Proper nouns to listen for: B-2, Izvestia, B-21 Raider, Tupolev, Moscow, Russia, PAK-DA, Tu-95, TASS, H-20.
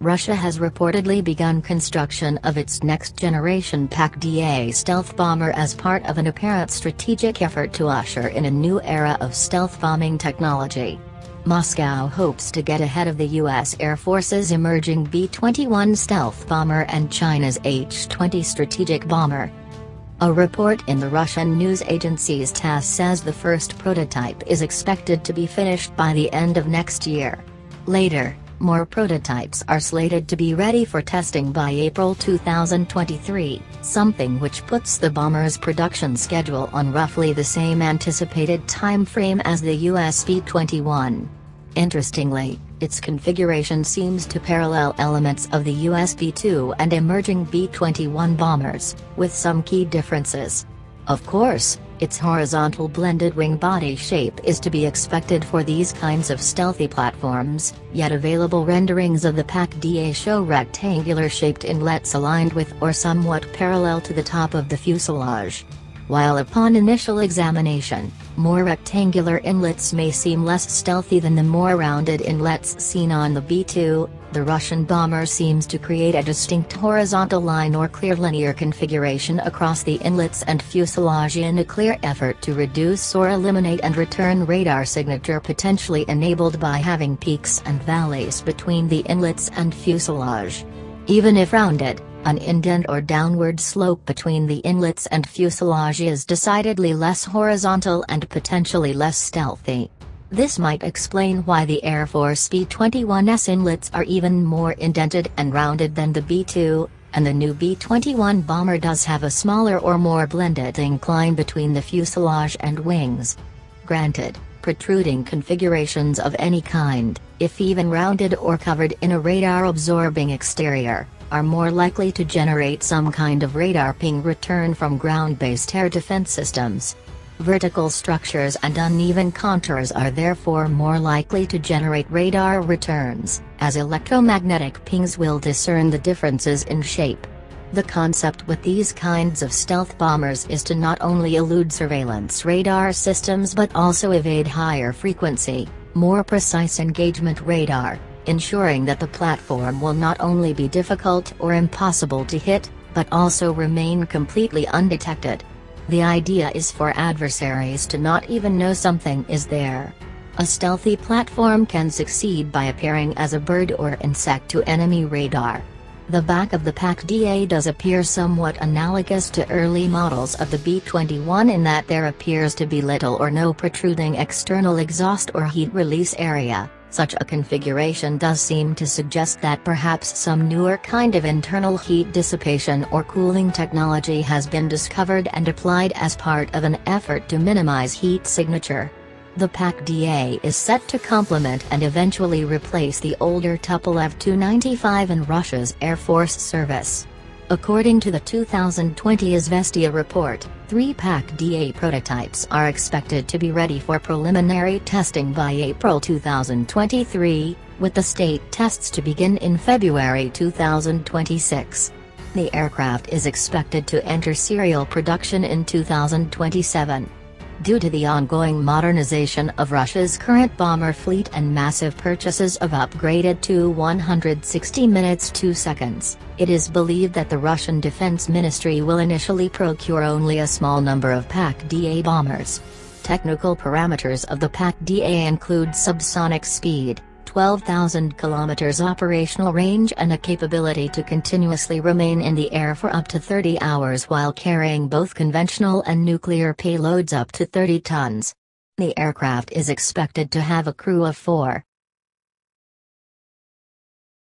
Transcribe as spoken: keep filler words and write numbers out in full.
Russia has reportedly begun construction of its next-generation P A K D A stealth bomber as part of an apparent strategic effort to usher in a new era of stealth bombing technology. Moscow hopes to get ahead of the U S Air Force's emerging B twenty-one stealth bomber and China's H twenty strategic bomber. A report in the Russian news agency's TASS says the first prototype is expected to be finished by the end of next year. Later, more prototypes are slated to be ready for testing by April two thousand twenty-three, something which puts the bomber's production schedule on roughly the same anticipated time frame as the U S B twenty-one. Interestingly, its configuration seems to parallel elements of the U S B two and emerging B twenty-one bombers, with some key differences. Of course, its horizontal blended wing body shape is to be expected for these kinds of stealthy platforms, yet available renderings of the P A K-D A show rectangular-shaped inlets aligned with or somewhat parallel to the top of the fuselage. While upon initial examination, more rectangular inlets may seem less stealthy than the more rounded inlets seen on the B two, the Russian bomber seems to create a distinct horizontal line or clear linear configuration across the inlets and fuselage in a clear effort to reduce or eliminate and return radar signature potentially enabled by having peaks and valleys between the inlets and fuselage. Even if rounded, an indent or downward slope between the inlets and fuselage is decidedly less horizontal and potentially less stealthy. This might explain why the Air Force B twenty-one's inlets are even more indented and rounded than the B two, and the new B twenty-one bomber does have a smaller or more blended incline between the fuselage and wings. Granted, protruding configurations of any kind, if even rounded or covered in a radar-absorbing exterior, are more likely to generate some kind of radar ping return from ground-based air defense systems. Vertical structures and uneven contours are therefore more likely to generate radar returns, as electromagnetic pings will discern the differences in shape. The concept with these kinds of stealth bombers is to not only elude surveillance radar systems but also evade higher frequency, more precise engagement radar, ensuring that the platform will not only be difficult or impossible to hit, but also remain completely undetected. The idea is for adversaries to not even know something is there. A stealthy platform can succeed by appearing as a bird or insect to enemy radar. The back of the P A K-D A does appear somewhat analogous to early models of the B twenty-one in that there appears to be little or no protruding external exhaust or heat release area. Such a configuration does seem to suggest that perhaps some newer kind of internal heat dissipation or cooling technology has been discovered and applied as part of an effort to minimize heat signature. The P A K-D A is set to complement and eventually replace the older Tupolev Tu ninety-five in Russia's Air Force service. According to the two thousand twenty Izvestia report, three P A K-D A prototypes are expected to be ready for preliminary testing by April two thousand twenty-three, with the state tests to begin in February two thousand twenty-six. The aircraft is expected to enter serial production in two thousand twenty-seven. Due to the ongoing modernization of Russia's current bomber fleet and massive purchases of upgraded Tu one sixty minutes two seconds, it is believed that the Russian Defense Ministry will initially procure only a small number of P A K-D A bombers. Technical parameters of the P A K-D A include subsonic speed, twelve thousand kilometers operational range and a capability to continuously remain in the air for up to thirty hours while carrying both conventional and nuclear payloads up to thirty tons. The aircraft is expected to have a crew of four,